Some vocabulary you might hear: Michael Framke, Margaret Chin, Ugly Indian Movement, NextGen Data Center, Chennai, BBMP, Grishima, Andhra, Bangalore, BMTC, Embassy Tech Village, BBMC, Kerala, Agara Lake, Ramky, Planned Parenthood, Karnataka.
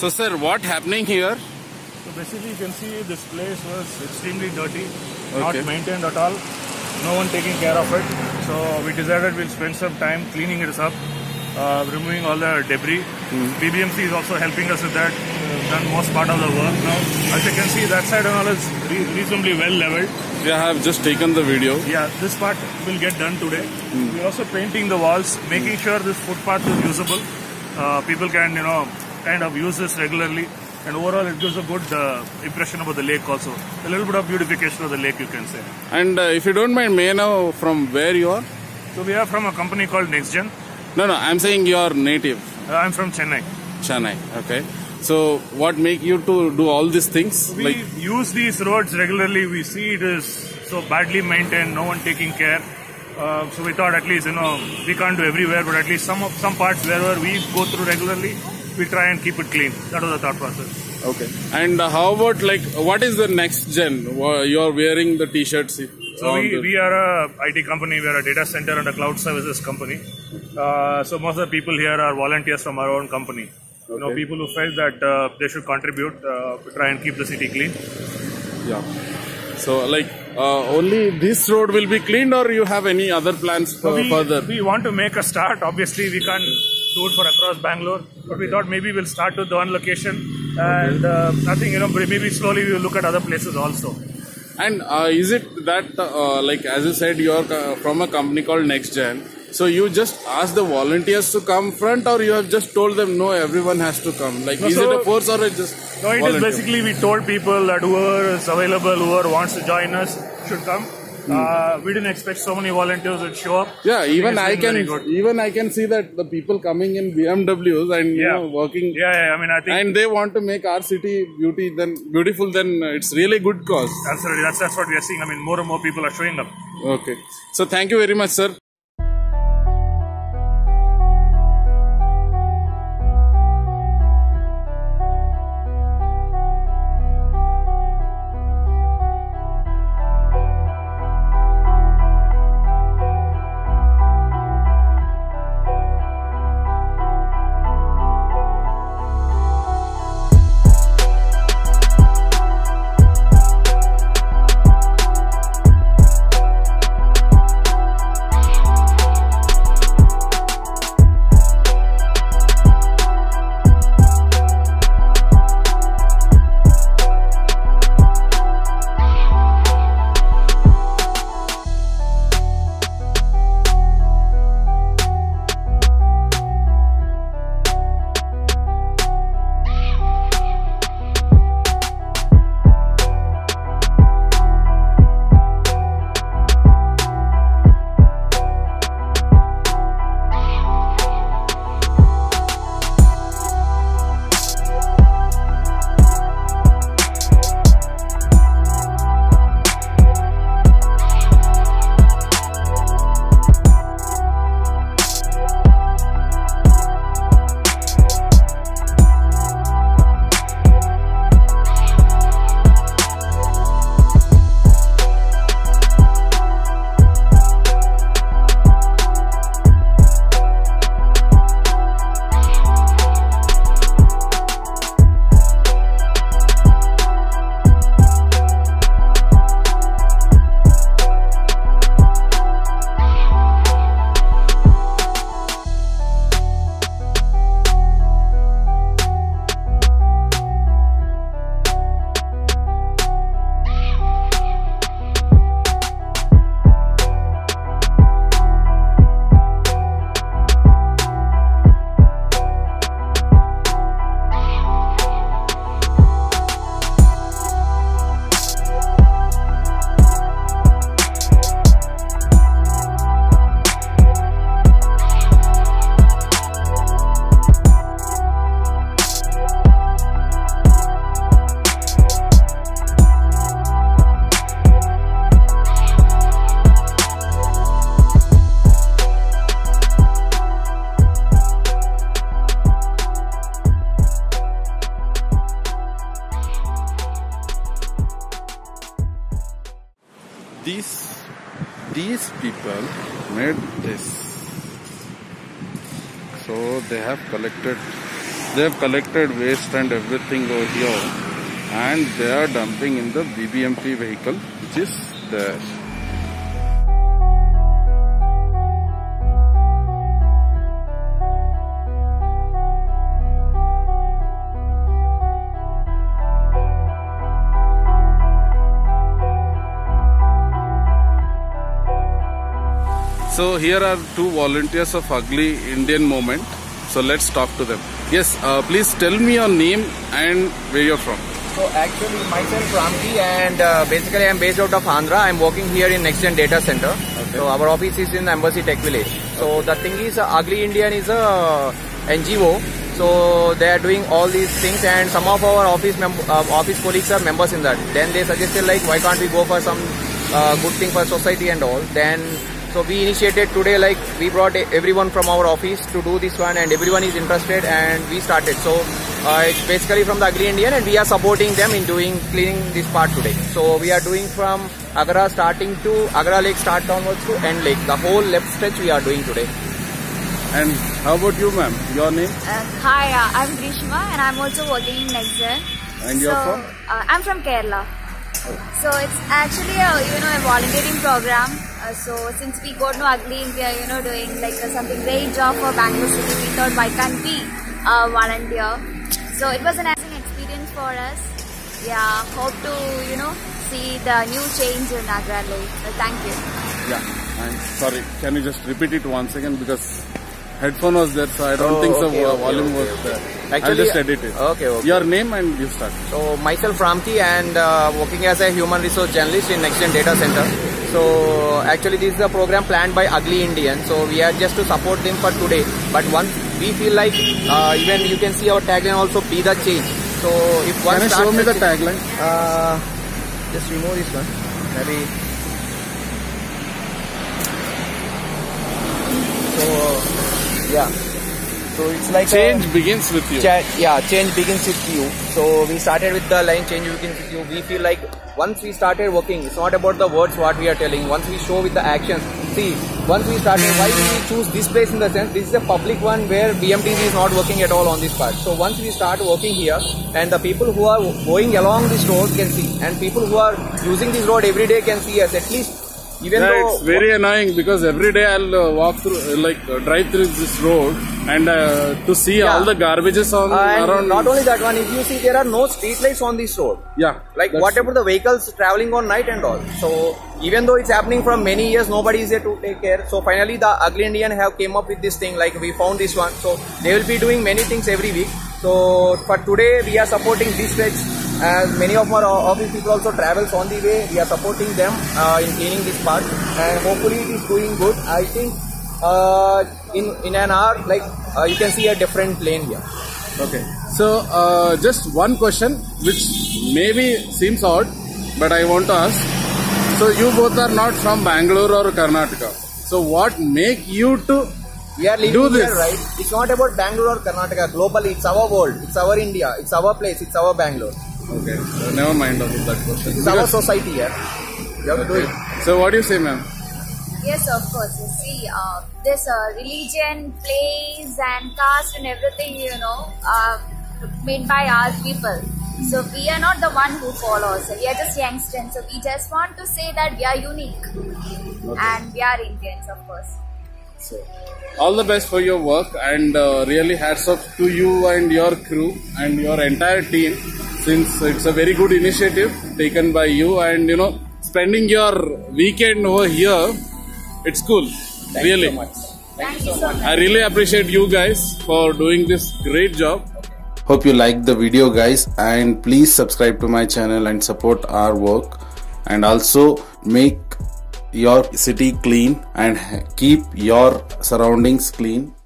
So sir, what happening here? So basically you can see this place was extremely dirty, not maintained at all, no one taking care of it. So we decided we'll spend some time cleaning it up, removing all the debris. BBMC is also helping us with that, done most part of the work now. As you can see, that side and all is reasonably well leveled. Yeah, I have just taken the video. Yeah, this part will get done today. We're also painting the walls, making sure this footpath is usable. People can, you know, kind of use this regularly, and overall it gives a good impression about the lake also. A little bit of beautification of the lake, you can say. And if you don't mind, may I know from where you are? So we are from a company called NextGen. No, I'm saying you are native. I'm from Chennai. Chennai, okay. So what make you to do all these things? We use these roads regularly. We see it is so badly maintained, no one taking care. So we thought at least, you know, we can't do everywhere, but at least some parts wherever we go through regularly, we try and keep it clean. That was the thought process. Okay. And how about, like, what is the next gen? You are wearing the T-shirts. So we are a IT company. We are a data center and a cloud services company. So most of the people here are volunteers from our own company. You know, people who felt that they should contribute to try and keep the city clean. Yeah. So, like, only this road will be cleaned, or you have any other plans for further? We want to make a start. Obviously, we can't do it for across Bangalore, but we thought maybe we'll start with the one location, and nothing, you know, maybe slowly we will look at other places also. And is it that, like, as you said, you are from a company called NextGen? So you just ask the volunteers to come front, or you have just told them no, everyone has to come? Like, is it a force or just? No, it is basically we told people that whoever is available, whoever wants to join us should come. We didn't expect so many volunteers would show up. Yeah, even I can see that the people coming in BMWs and you know, working. Yeah, I mean, I think, and they want to make our city beautiful. Then it's really good cause. Absolutely, that's what we are seeing. I mean, more and more people are showing up. Okay, so thank you very much, sir. These people made this, so they have collected They have collected waste and everything over here, and they are dumping in the BBMP vehicle which is there. So here are two volunteers of Ugly Indian Movement. So let's talk to them. Yes, please tell me your name and where you're from. So actually, Michael Framke, and basically I'm based out of Andhra. I'm working here in NextGen Data Center. Okay. So our office is in Embassy Tech Village. So the thing is, Ugly Indian is a NGO. So they are doing all these things, and some of our office colleagues are members in that. Then they suggested like, why can't we go for some good thing for society and all. Then. So we initiated today, like we brought everyone from our office to do this one, and everyone is interested, and we started. So it's basically from the Ugly Indian, and we are supporting them in doing cleaning this part today. So we are doing from Agara starting to Agara Lake start downwards to end lake. The whole left stretch we are doing today. And how about you, ma'am? Your name? Hi, I'm Grishima, and I'm also working in NextGen. And you're from? I'm from Kerala. So it's actually a volunteering program. So since we got no Ugly India, doing like something great job for Bangalore city, we thought why can't we volunteer? So it was an amazing experience for us. Yeah, hope to see the new change in Agara Lake. So thank you. Yeah, I'm sorry. Can you just repeat it once again, because headphone was there, so I don't think so. Volume was there. Actually, I'll just edit it. Okay. Your name and you start. So myself Ramky, and working as a human resource journalist in NextGen Data Center. So actually this is a program planned by Ugly Indian. So we are just to support them for today. But once we feel like even you can see our tagline also, be the change. So if one. Can you show me the tagline? Just remove this one. Maybe. So yeah. So it's like change begins with you. Change begins with you. So we started with the line, change begins with you. We feel like once we started working, it's not about the words what we are telling. Once we show with the actions, see, once we started, why did we choose this place in the sense, this is a public one where BMTC is not working at all on this part. So once we start working here, and the people who are going along this road can see, and people who are using this road every day can see us at least. Even though it's very annoying, because every day I'll walk through, drive through this road, and to see all the garbages on around. Not only that one, if you see, there are no street lights on this road. Yeah, like whatever the vehicles traveling on night and all. So even though it's happening from many years, nobody is there to take care. So finally, the Ugly Indian have came up with this thing. Like we found this one, so they will be doing many things every week. So for today, we are supporting this stretch. As many of our office people also travels on the way, we are supporting them in cleaning this part, and hopefully it is doing good. I think in an hour, you can see a different lane here. Okay. So just one question, which maybe seems odd, but I want to ask. So you both are not from Bangalore or Karnataka. So what make you to? We are living here, right? It's not about Bangalore or Karnataka. Globally, it's our world, it's our India, it's our place, it's our Bangalore. Okay, so never mind about that question. It's our society here. You have to do it. So what do you say, ma'am? Yes, of course. You see, this religion, place and caste and everything, are made by our people. So we are not the one who follows. We are just youngsters. So we just want to say that we are unique. Okay. And we are Indians, of course. So, all the best for your work, and really hats off to you and your crew and your entire team, since it's a very good initiative taken by you, and spending your weekend over here, it's cool. Really. Thank you so much. I really appreciate you guys for doing this great job. Hope you liked the video, guys, and please subscribe to my channel and support our work, and also make your city clean and keep your surroundings clean.